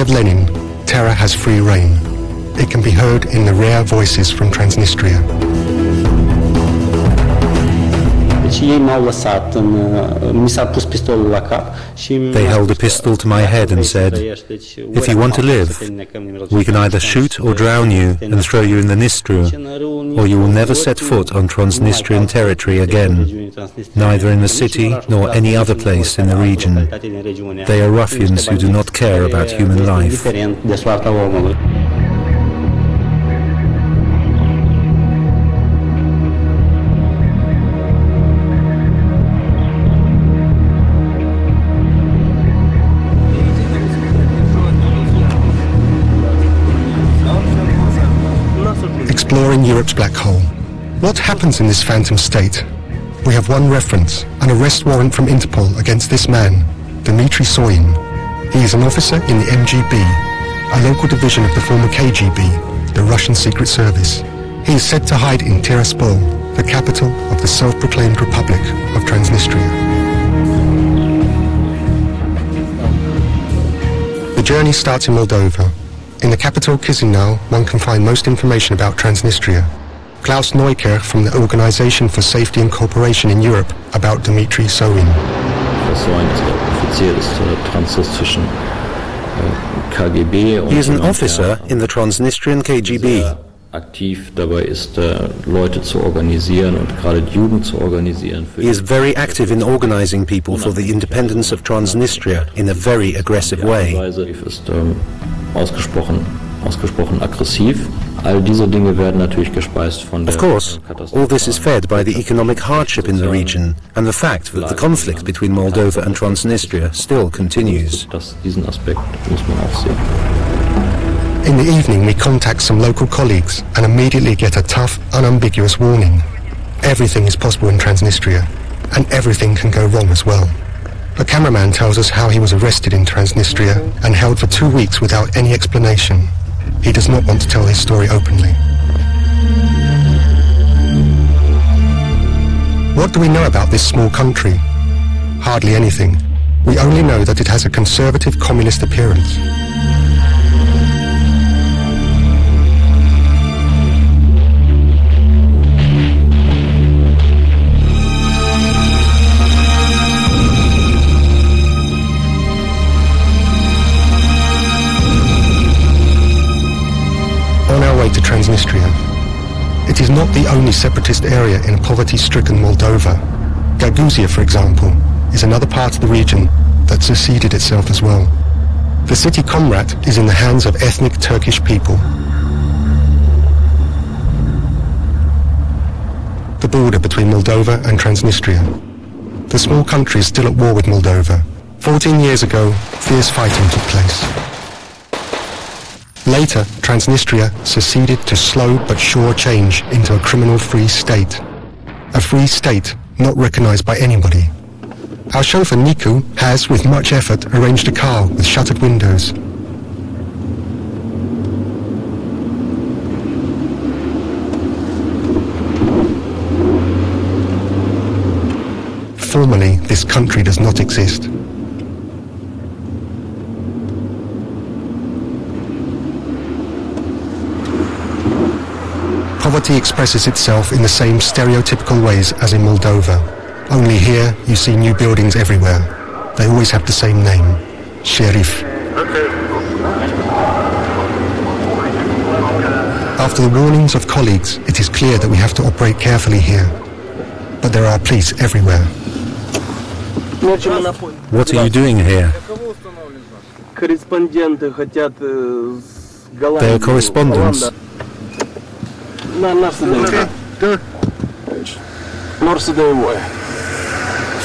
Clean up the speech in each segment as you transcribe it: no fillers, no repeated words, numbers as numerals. of Lenin, terror has free rein. It can be heard in the rare voices from Transnistria. They held a pistol to my head and said, if you want to live, we can either shoot or drown you and throw you in the Nistru, or you will never set foot on Transnistrian territory again, neither in the city nor any other place in the region. They are ruffians who do not care about human life. Exploring Europe's black hole. What happens in this phantom state? We have one reference, an arrest warrant from Interpol against this man, Dmitry Soin. He is an officer in the MGB, a local division of the former KGB, the Russian Secret Service. He is said to hide in Tiraspol, the capital of the self-proclaimed Republic of Transnistria. The journey starts in Moldova. In the capital, Chișinău, one can find most information about Transnistria. Klaus Neuker from the Organization for Safety and Cooperation in Europe about Dmitry Soin. He is an officer in the Transnistrian KGB. He is very active in organizing people for the independence of Transnistria in a very aggressive way. Of course, all this is fed by the economic hardship in the region and the fact that the conflict between Moldova and Transnistria still continues. In the evening, we contact some local colleagues and immediately get a tough, unambiguous warning. Everything is possible in Transnistria, and everything can go wrong as well. A cameraman tells us how he was arrested in Transnistria and held for 2 weeks without any explanation. He does not want to tell his story openly. What do we know about this small country? Hardly anything. We only know that it has a conservative communist appearance. To Transnistria. It is not the only separatist area in poverty-stricken Moldova. Gagauzia, for example, is another part of the region that seceded itself as well. The city Comrat is in the hands of ethnic Turkish people. The border between Moldova and Transnistria. The small country is still at war with Moldova. 14 years ago, fierce fighting took place. Later, Transnistria seceded to slow but sure change into a criminal-free state. A free state not recognized by anybody. Our chauffeur Niku has, with much effort, arranged a car with shuttered windows. Formally, this country does not exist. Poverty expresses itself in the same stereotypical ways as in Moldova. Only here, you see new buildings everywhere. They always have the same name, Sheriff. After the warnings of colleagues, it is clear that we have to operate carefully here. But there are police everywhere. What are you doing here? They are correspondents.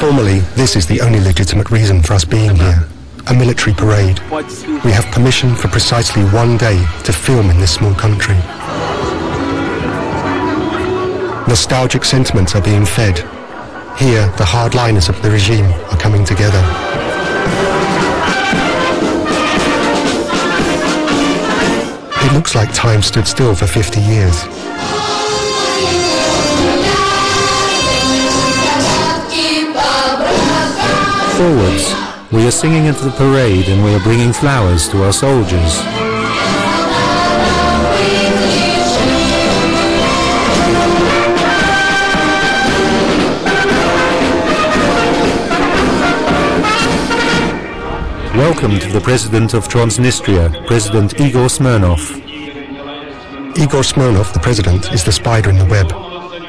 Formally, this is the only legitimate reason for us being here. A military parade. We have permission for precisely 1 day to film in this small country. Nostalgic sentiments are being fed. Here, the hardliners of the regime are coming together. It looks like time stood still for 50 years. Forwards, We are singing at the parade and we are bringing flowers to our soldiers. Welcome to the President of Transnistria, President Igor Smirnov. Igor Smirnov, the President, is the spider in the web.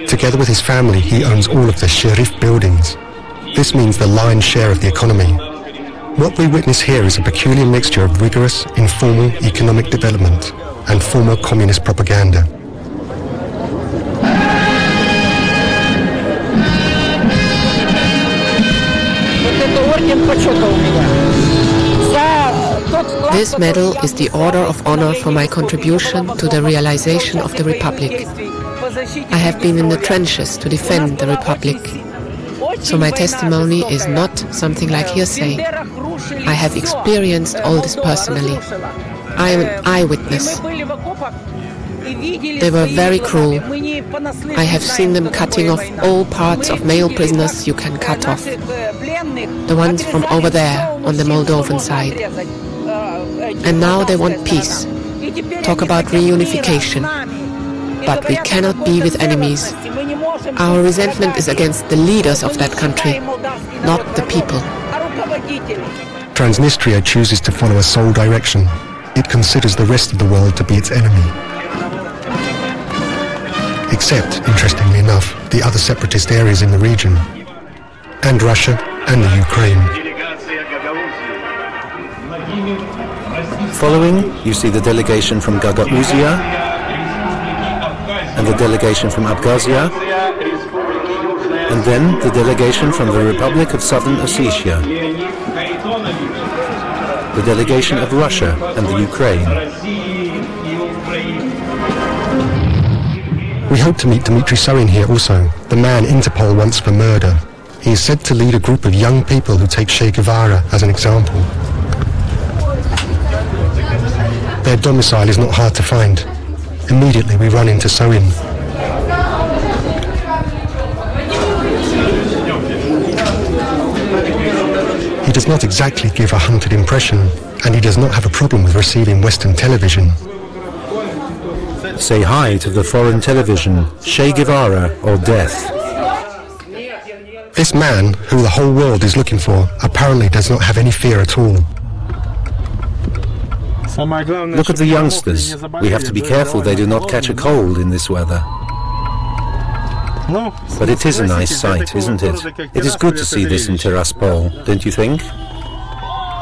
Together with his family, he owns all of the Sheriff buildings. This means the lion's share of the economy. What we witness here is a peculiar mixture of rigorous, informal economic development and formal communist propaganda. This medal is the Order of Honor for my contribution to the realization of the Republic. I have been in the trenches to defend the Republic. So my testimony is not something like hearsay. I have experienced all this personally. I am an eyewitness. They were very cruel. I have seen them cutting off all parts of male prisoners you can cut off. The ones from over there, on the Moldovan side. And now they want peace. Talk about reunification. But we cannot be with enemies. Our resentment is against the leaders of that country, not the people. Transnistria chooses to follow a sole direction. It considers the rest of the world to be its enemy. Except, interestingly enough, the other separatist areas in the region, and Russia and the Ukraine. Following, you see the delegation from Gagauzia and the delegation from Abkhazia, and then the delegation from the Republic of Southern Ossetia, the delegation of Russia and the Ukraine. We hope to meet Dmitry Soin here also, the man Interpol wants for murder. He is said to lead a group of young people who take Che Guevara as an example. Their domicile is not hard to find. Immediately we run into Soin. He does not exactly give a hunted impression, and he does not have a problem with receiving Western television. Say hi to the foreign television, Che Guevara or death. This man, who the whole world is looking for, apparently does not have any fear at all. Look at the youngsters. We have to be careful they do not catch a cold in this weather. But it is a nice sight, isn't it? It is good to see this in Tiraspol, don't you think?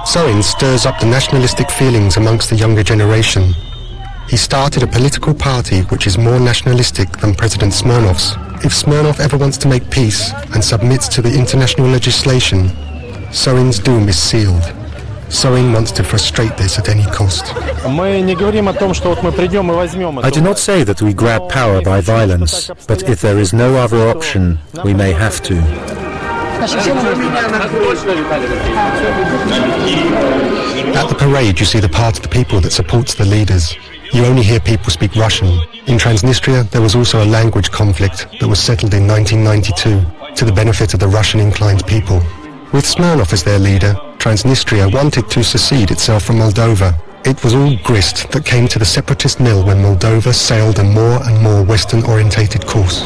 Soin stirs up the nationalistic feelings amongst the younger generation. He started a political party which is more nationalistic than President Smirnov's. If Smirnov ever wants to make peace and submits to the international legislation, Soin's doom is sealed. Soin wants to frustrate this at any cost. I do not say that we grab power by violence, but if there is no other option, we may have to. At the parade you see the part of the people that supports the leaders. You only hear people speak Russian. In Transnistria there was also a language conflict that was settled in 1992 to the benefit of the Russian-inclined people. With Smirnov as their leader, Transnistria wanted to secede itself from Moldova. It was all grist that came to the separatist mill when Moldova sailed a more and more Western-orientated course.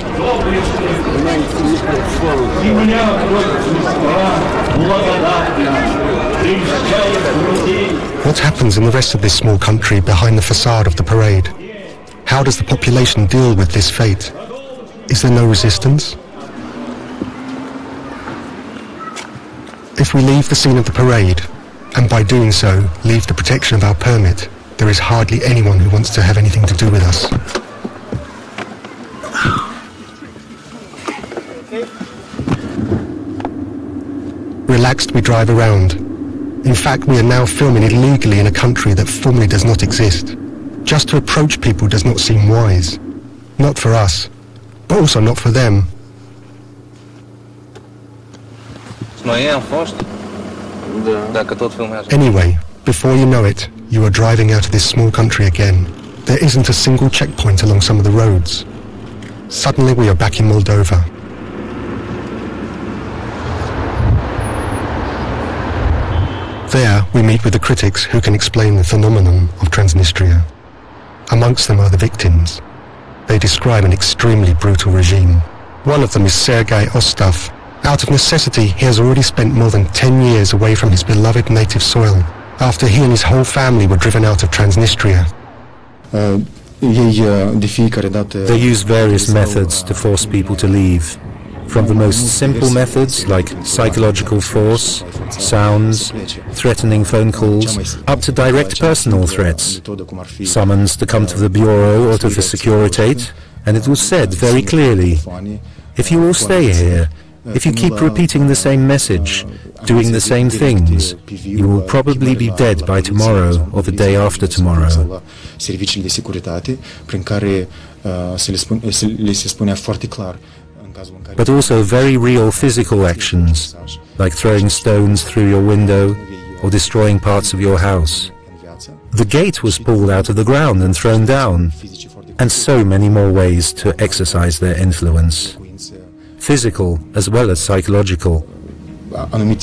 What happens in the rest of this small country behind the facade of the parade? How does the population deal with this fate? Is there no resistance? If we leave the scene of the parade, and by doing so, leave the protection of our permit, there is hardly anyone who wants to have anything to do with us. Relaxed, we drive around. In fact, we are now filming illegally in a country that formally does not exist. Just to approach people does not seem wise. Not for us, but also not for them. Anyway, before you know it, you are driving out of this small country again. There isn't a single checkpoint along some of the roads. Suddenly we are back in Moldova. There we meet with the critics who can explain the phenomenon of Transnistria. Amongst them are the victims. They describe an extremely brutal regime. One of them is Sergei Ostaf. Out of necessity, he has already spent more than 10 years away from his beloved native soil, after he and his whole family were driven out of Transnistria. They use various methods to force people to leave, from the most simple methods like psychological force, sounds, threatening phone calls, up to direct personal threats, summons to come to the bureau or to the Securitate, and it was said very clearly, if you all stay here, if you keep repeating the same message, doing the same things, you will probably be dead by tomorrow or the day after tomorrow. But also very real physical actions, like throwing stones through your window or destroying parts of your house. The gate was pulled out of the ground and thrown down, and so many more ways to exercise their influence. Physical as well as psychological. Not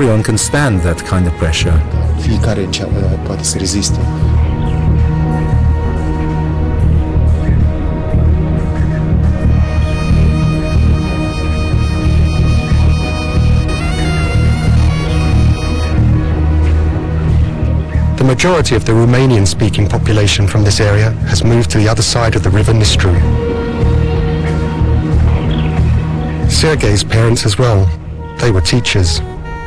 everyone can stand that kind of pressure. The majority of the Romanian-speaking population from this area has moved to the other side of the river Nistru. Sergei's parents as well, they were teachers.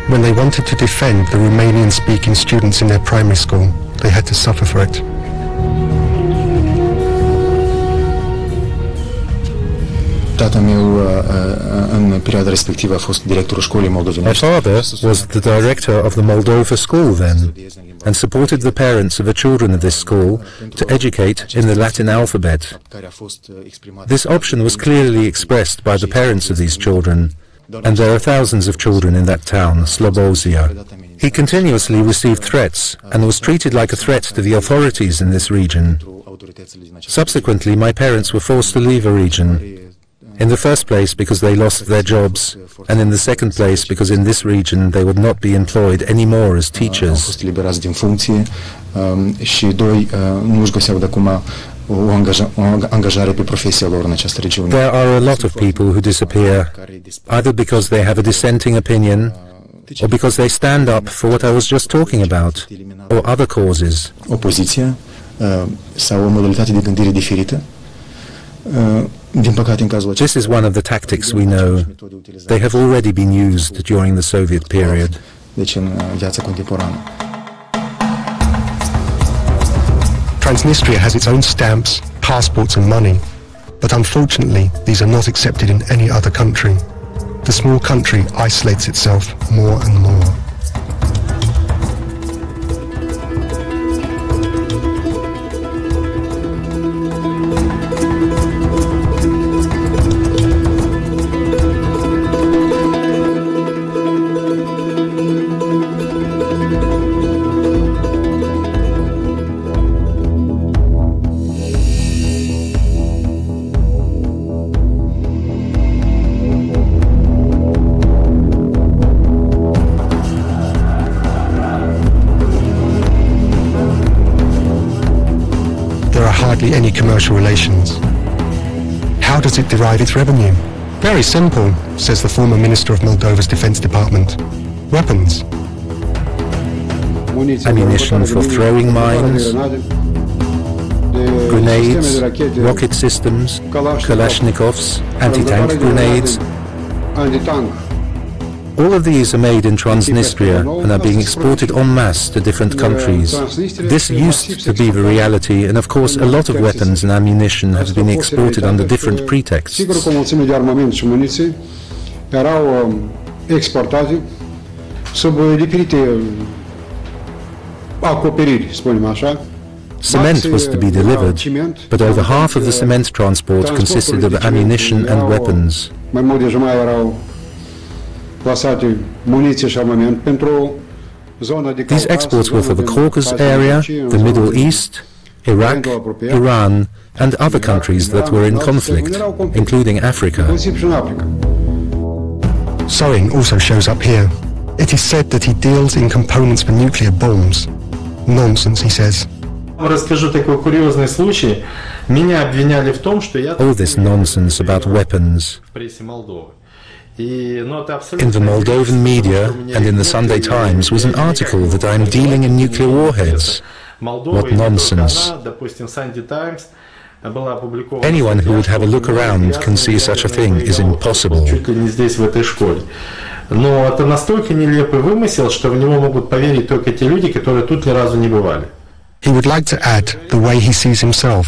When they wanted to defend the Romanian-speaking students in their primary school, they had to suffer for it. My father was the director of the Moldova school then, and supported the parents of the children of this school to educate in the Latin alphabet. This option was clearly expressed by the parents of these children, and there are thousands of children in that town, Slobozia. He continuously received threats, and was treated like a threat to the authorities in this region. Subsequently, my parents were forced to leave the region. In the first place because they lost their jobs, and in the second place because in this region they would not be employed anymore as teachers. There are a lot of people who disappear, either because they have a dissenting opinion, or because they stand up for what I was just talking about, or other causes. This is one of the tactics we know. They have already been used during the Soviet period. Transnistria has its own stamps, passports and money, but unfortunately these are not accepted in any other country. The small country isolates itself more and more. Any commercial relations. How does it derive its revenue? Very simple, says the former Minister of Moldova's Defense Department. Weapons. Ammunition for throwing mines, grenades, rocket systems, Kalashnikovs, anti-tank grenades. All of these are made in Transnistria and are being exported en masse to different countries. This used to be the reality, and of course a lot of weapons and ammunition have been exported under different pretexts. Cement was to be delivered, but over half of the cement transport consisted of ammunition and weapons. These exports were for the Caucasus area, the Middle East, Iraq, Iran, and other countries that were in conflict, including Africa. Soin also shows up here. It is said that he deals in components for nuclear bombs. Nonsense, he says. All this nonsense about weapons. In the Moldovan media and in the Sunday Times was an article that I am dealing in nuclear warheads. What nonsense. Anyone who would have a look around can see such a thing is impossible. He would like to add the way he sees himself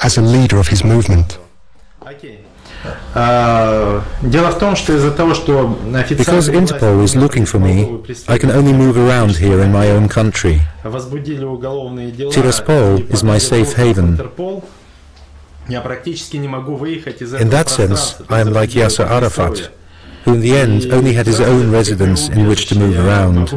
as a leader of his movement. Because Interpol is looking for me, I can only move around here in my own country. Tiraspol is my safe haven. In that sense, I am like Yasser Arafat, who in the end only had his own residence in which to move around.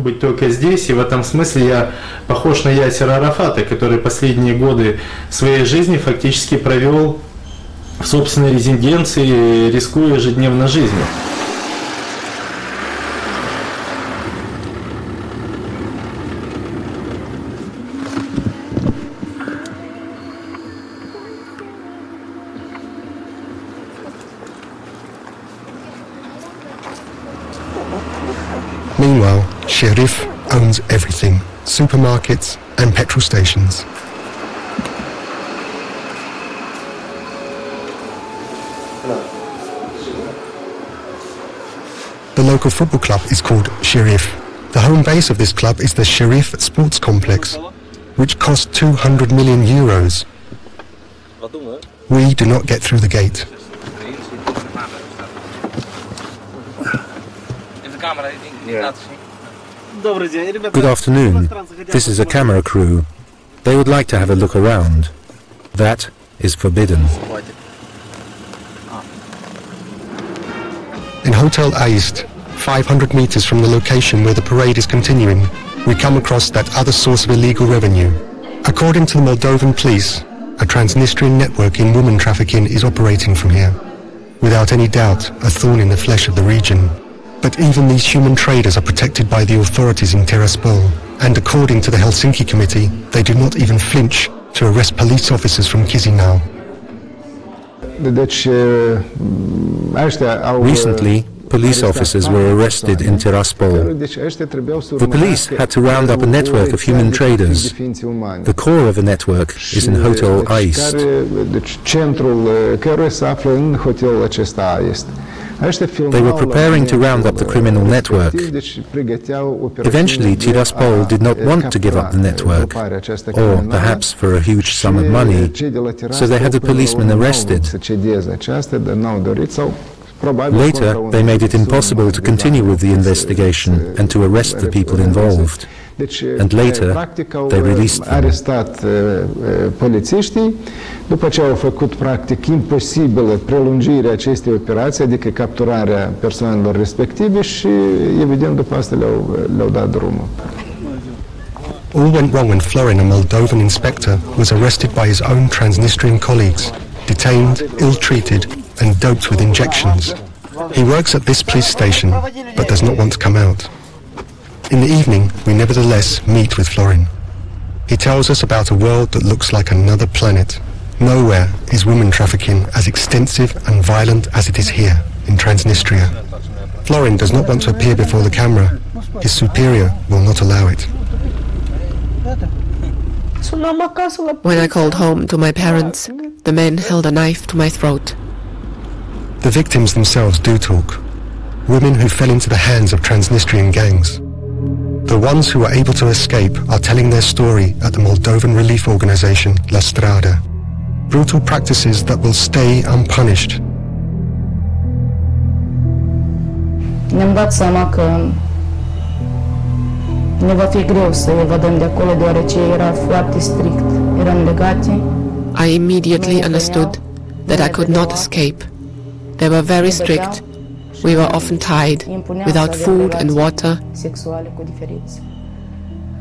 Meanwhile, Sheriff owns everything, supermarkets and petrol stations. The local football club is called Sheriff. The home base of this club is the Sheriff Sports Complex, which cost 200 million euros. We do not get through the gate. Good afternoon. This is a camera crew. They would like to have a look around. That is forbidden. In Hotel Aist, 500 meters from the location where the parade is continuing, we come across that other source of illegal revenue. According to the Moldovan police, a Transnistrian network in women trafficking is operating from here. Without any doubt, a thorn in the flesh of the region. But even these human traders are protected by the authorities in Tiraspol, and according to the Helsinki Committee, they do not even flinch to arrest police officers from Chișinău. Recently, police officers were arrested in Tiraspol. The police had to round up a network of human traders. The core of the network is in Hotel Aist. They were preparing to round up the criminal network. Eventually, Tiraspol did not want to give up the network, or perhaps for a huge sum of money, so they had the policemen arrested. Later, they made it impossible to continue with the investigation and to arrest the people involved. And later, they released them. All went wrong when Florin, a Moldovan inspector, was arrested by his own Transnistrian colleagues, detained, ill-treated, and doped with injections. He works at this police station, but does not want to come out. In the evening, we nevertheless meet with Florin. He tells us about a world that looks like another planet. Nowhere is women trafficking as extensive and violent as it is here, in Transnistria. Florin does not want to appear before the camera. His superior will not allow it. When I called home to my parents, the men held a knife to my throat. The victims themselves do talk. Women who fell into the hands of Transnistrian gangs. The ones who are able to escape are telling their story at the Moldovan relief organization La Strada. Brutal practices that will stay unpunished. I immediately understood that I could not escape. They were very strict. We were often tied, without food and water.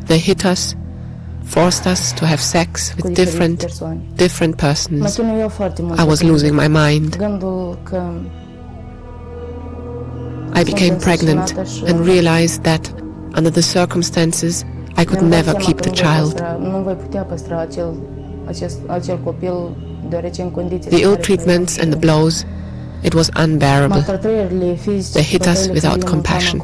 They hit us, forced us to have sex with different persons. I was losing my mind. I became pregnant and realized that, under the circumstances, I could never keep the child. The ill treatments and the blows, it was unbearable. They hit us without compassion.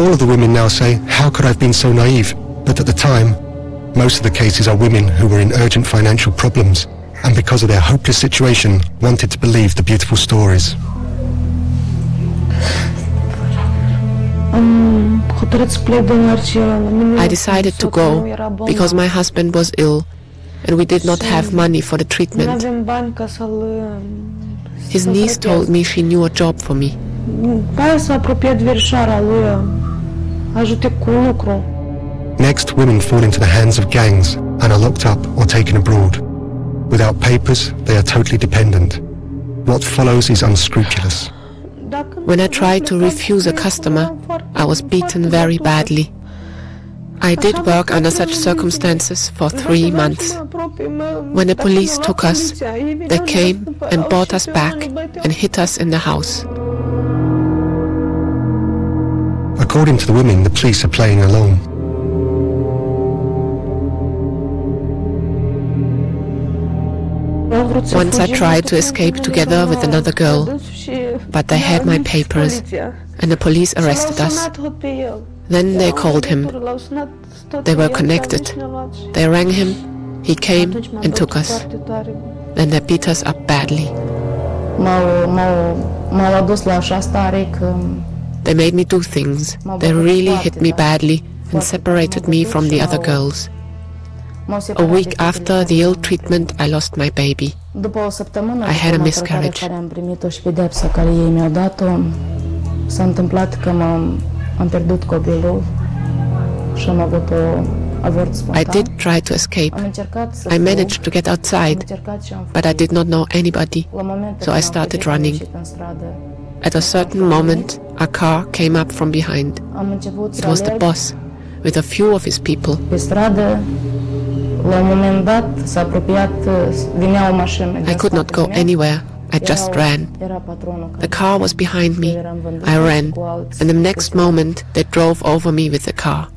All of the women now say, how could I have been so naive? But at the time, most of the cases are women who were in urgent financial problems and, because of their hopeless situation, wanted to believe the beautiful stories. I decided to go because my husband was ill and we did not have money for the treatment. His niece told me she knew a job for me. Next, women fall into the hands of gangs and are locked up or taken abroad. Without papers, they are totally dependent. What follows is unscrupulous. When I tried to refuse a customer, I was beaten very badly. I did work under such circumstances for 3 months. When the police took us, they came and brought us back and hit us in the house. According to the women, the police are playing along. Once I tried to escape together with another girl, but they had my papers and the police arrested us. Then they called him. They were connected. They rang him, he came and took us. Then they beat us up badly. They made me do things. They really hit me badly and separated me from the other girls. A week after the ill treatment, I lost my baby. I had a miscarriage. I did try to escape. I managed to get outside, but I did not know anybody, so I started running. At a certain moment, a car came up from behind. It was the boss, with a few of his people. I could not go anywhere, I just ran. The car was behind me, I ran, and the next moment they drove over me with the car.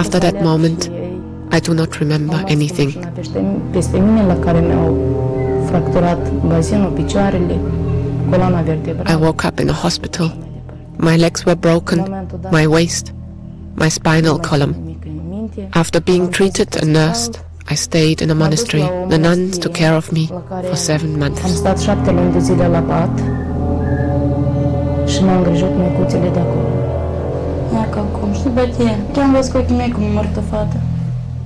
After that moment, I do not remember anything. I woke up in a hospital. My legs were broken, my waist, my spinal column. After being treated and nursed, I stayed in a monastery. The nuns took care of me for 7 months.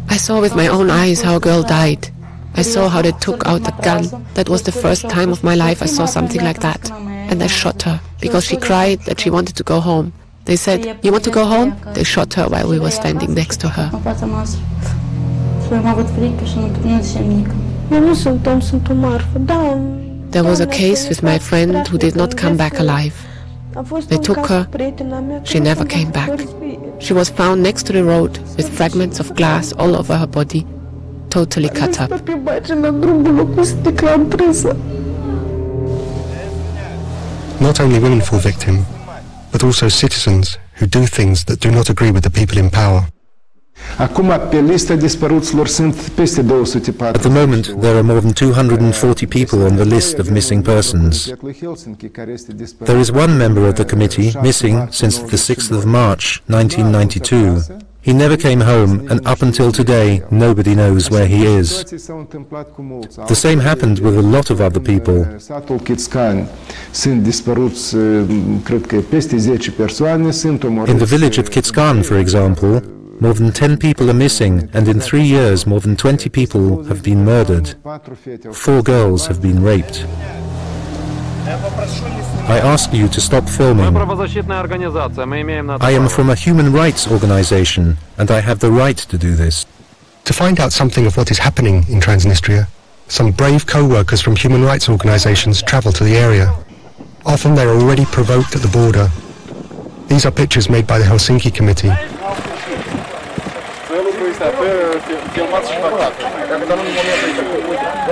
I saw with my own eyes how a girl died. I saw how they took out the gun. That was the first time of my life I saw something like that. And they shot her, because she cried that she wanted to go home. They said, "You want to go home?" They shot her while we were standing next to her. There was a case with my friend who did not come back alive. They took her, she never came back. She was found next to the road with fragments of glass all over her body, totally cut up. Not only women fall victim, but also citizens who do things that do not agree with the people in power. At the moment, there are more than 240 people on the list of missing persons. There is one member of the committee missing since the 6th of March, 1992. He never came home, and up until today, nobody knows where he is. The same happened with a lot of other people. In the village of Kitskan, for example, more than 10 people are missing, and in 3 years, more than 20 people have been murdered. 4 girls have been raped. I ask you to stop filming. I am from a human rights organization, and I have the right to do this. To find out something of what is happening in Transnistria, Some brave co-workers from human rights organisations travel to the area. Often they're already provoked at the border. These are pictures made by the Helsinki Committee.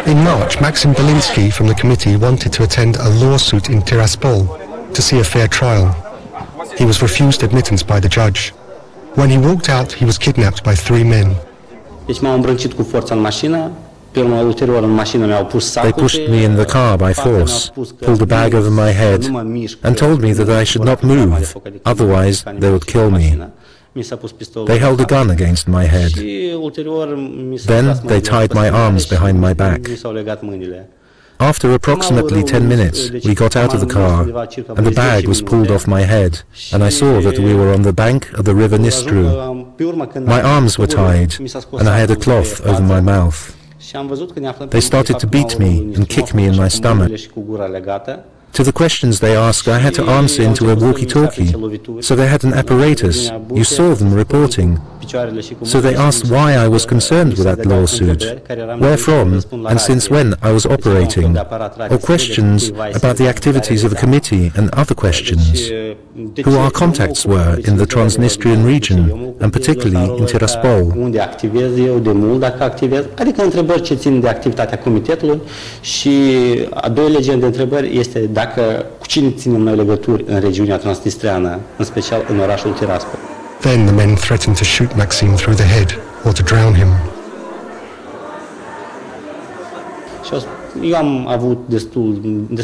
In March, Maxim Belinsky from the committee wanted to attend a lawsuit in Tiraspol to see a fair trial. He was refused admittance by the judge. When he walked out, he was kidnapped by three men. They pushed me in the car by force, pulled a bag over my head, and told me that I should not move, otherwise they would kill me. They held a gun against my head. Then they tied my arms behind my back. After approximately 10 minutes, we got out of the car, and the bag was pulled off my head, and I saw that we were on the bank of the river Nistru. My arms were tied, and I had a cloth over my mouth. They started to beat me and kick me in my stomach. To the questions they asked, I had to answer into a walkie-talkie, so they had an apparatus. You saw them reporting. So they asked why I was concerned with that lawsuit, where from, and since when I was operating, or questions about the activities of the committee and other questions, who our contacts were in the Transnistrian region, and particularly in Tiraspol. Then the men threatened to shoot Maxim through the head or to drown him.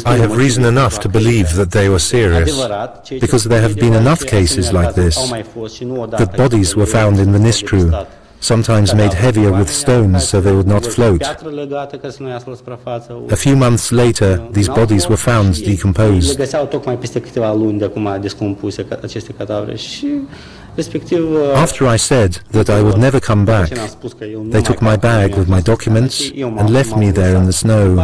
I have reason enough to believe that they were serious, because there have been enough cases like this, that bodies were found in the Nistru, sometimes made heavier with stones so they would not float. A few months later, these bodies were found decomposed. After I said that I would never come back, they took my bag with my documents and left me there in the snow.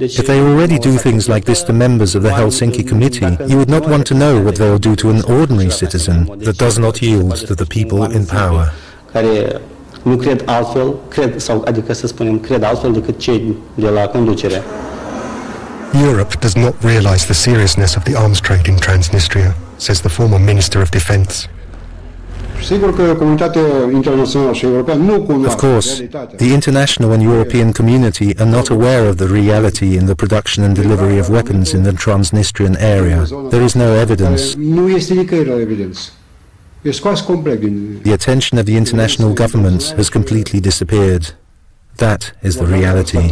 If they already do things like this to members of the Helsinki Committee, you would not want to know what they will do to an ordinary citizen that does not yield to the people in power. Europe does not realize the seriousness of the arms trade in Transnistria, says the former Minister of Defense. Of course, the international and European community are not aware of the reality in the production and delivery of weapons in the Transnistrian area. There is no evidence. The attention of the international governments has completely disappeared. That is the reality.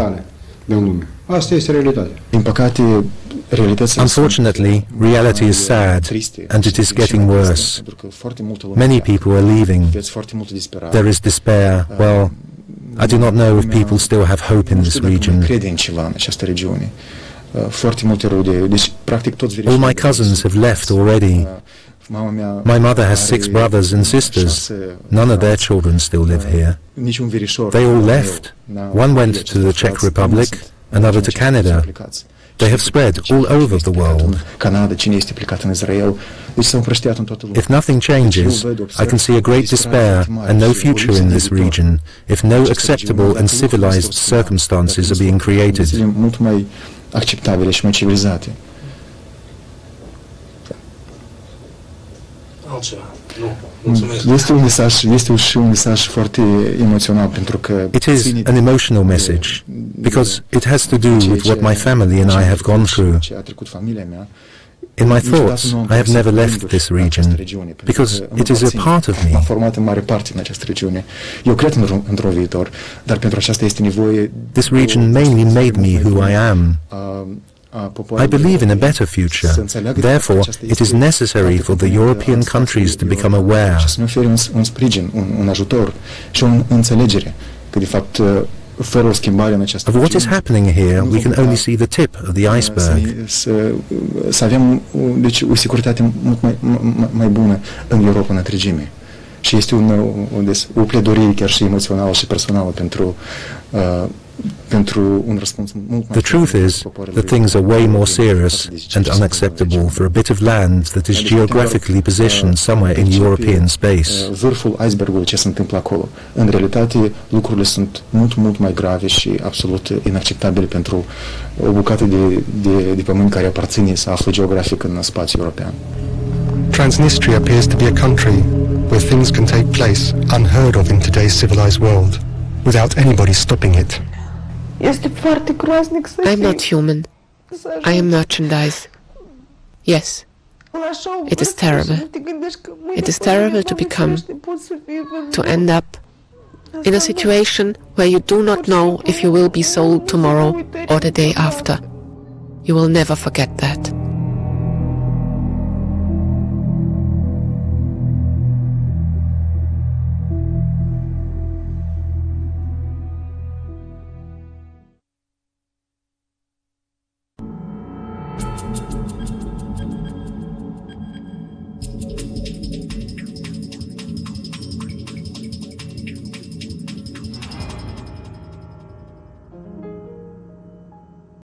Unfortunately, reality is sad, and it is getting worse. Many people are leaving. There is despair. Well, I do not know if people still have hope in this region. All my cousins have left already. My mother has 6 brothers and sisters. None of their children still live here. They all left. One went to the Czech Republic, another to Canada. They have spread all over the world. If nothing changes, I can see a great despair and no future in this region, if no acceptable and civilized circumstances are being created. It is an emotional message, because it has to do with what my family and I have gone through. In my thoughts, I have never left this region, because it is a part of me. This region mainly made me who I am. I believe in a better future. Therefore, it is necessary for the European countries to become aware. Of what is happening here, we can only see the tip of the iceberg. și este o pledoarie chiar și emoțională și personală pentru The truth is that things are way more serious and unacceptable for a bit of land that is geographically positioned somewhere in European space. Transnistria appears to be a country where things can take place unheard of in today's civilized world, without anybody stopping it. I'm not human. I am merchandise. Yes, it is terrible. It is terrible to end up in a situation where you do not know if you will be sold tomorrow or the day after. You will never forget that.